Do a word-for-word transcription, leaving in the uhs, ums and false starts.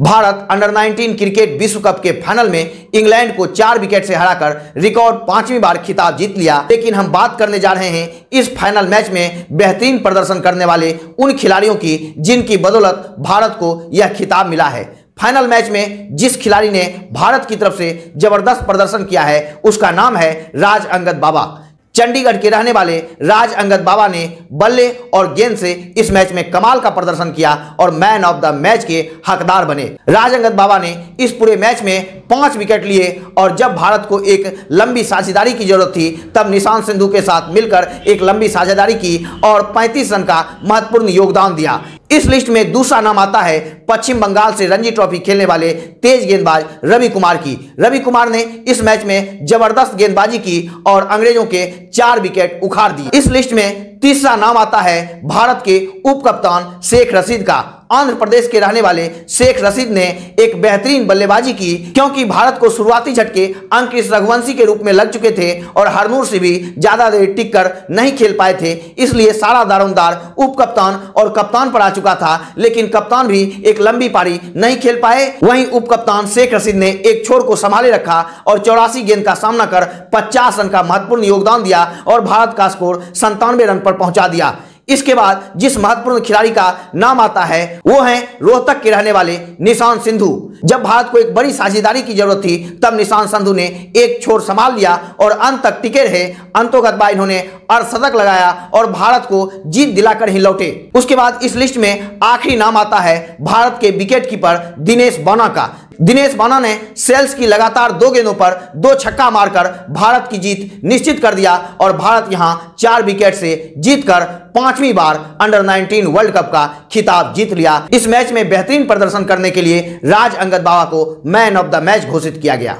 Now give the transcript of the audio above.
Bharat under nineteen cricket विश्व cup के final में इंग्लैंड को चार विकेट से हराकर रिकॉर्ड पांचवीं बार खिताब जीत लिया। लेकिन हम बात करने जा रहे हैं इस फाइनल मैच में बेहतरीन प्रदर्शन करने वाले उन खिलाड़ियों की जिनकी बदौलत भारत को यह खिताब मिला है। फाइनल मैच में जिस खिलाड़ी ने भारत की तरफ से जबरदस्त प्रदर्शन किया है उसका नाम है राज अंगद बाबा। चंडीगढ़ के रहने वाले राज अंगद बाबा ने बल्ले और गेंद से इस मैच में कमाल का प्रदर्शन किया और मैन ऑफ द मैच के हकदार बने। राज अंगद बाबा ने इस पूरे मैच में पांच विकेट लिए और जब भारत को एक लंबी साझेदारी की जरूरत थी तब निशांत सिंधु के साथ मिलकर एक लंबी साझेदारी की और पैंतीस रन का महत्वपूर्ण योगदान दिया। इस लिस्ट में दूसरा नाम आता है पश्चिम बंगाल से रणजी ट्रॉफी खेलने वाले तेज गेंदबाज रवि कुमार की। रवि कुमार ने इस मैच में जबरदस्त गेंदबाजी की और अंग्रेजों के चार विकेट उखाड़ दिए। इस लिस्ट में तीसरा नाम आता है भारत के उप कप्तान शेख रसीद का। आंध्र प्रदेश के रहने वाले शेख रसीद ने एक बेहतरीन बल्लेबाजी की क्योंकि भारत को शुरुआती झटके अंकित रघुवंशी के रूप में लग चुके थे और हरनूर से भी ज्यादा देर टिक कर नहीं खेल पाए थे, इसलिए सारा दारोमदार उप कप्तान और कप्तान पर आ चुका था। लेकिन कप्तान भी एक लंबी पारी नहीं खेल पाए। वहीं उप कप्तान शेख रशीद ने एक छोर को संभाले रखा और चौरासी गेंद का सामना कर पचास रन का महत्वपूर्ण योगदान दिया और भारत का स्कोर संतानवे रन पर पहुंचा दिया। इसके बाद जिस महत्वपूर्ण खिलाड़ी का नाम आता है वो है रोहतक के रहने वाले निशांत सिंधु। जब भारत को एक बड़ी साझेदारी की जरूरत थी तब निशांत सिंधु ने एक छोर संभाल लिया और अंत तक टिके रहे। अंतोगत बार इन्होंने अर्धशतक लगाया और भारत को जीत दिलाकर ही लौटे। उसके बाद इस लिस्ट में आखिरी नाम आता है भारत के विकेट कीपर दिनेश बना का। दिनेश बना ने सेल्स की लगातार दो गेंदों पर दो छक्का मारकर भारत की जीत निश्चित कर दिया और भारत यहां चार विकेट से जीतकर पांचवीं बार अंडर नाइनटीन वर्ल्ड कप का खिताब जीत लिया। इस मैच में बेहतरीन प्रदर्शन करने के लिए राज अंगद बाबा को मैन ऑफ द मैच घोषित किया गया।